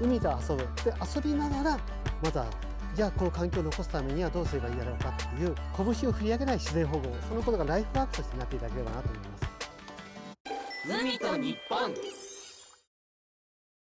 海で遊ぶ、で遊びながらまたじゃあこの環境を残すためにはどうすればいいだろうかっていう拳を振り上げない自然保護、そのことがライフワークとしてなっていただければなと思います。海と日本。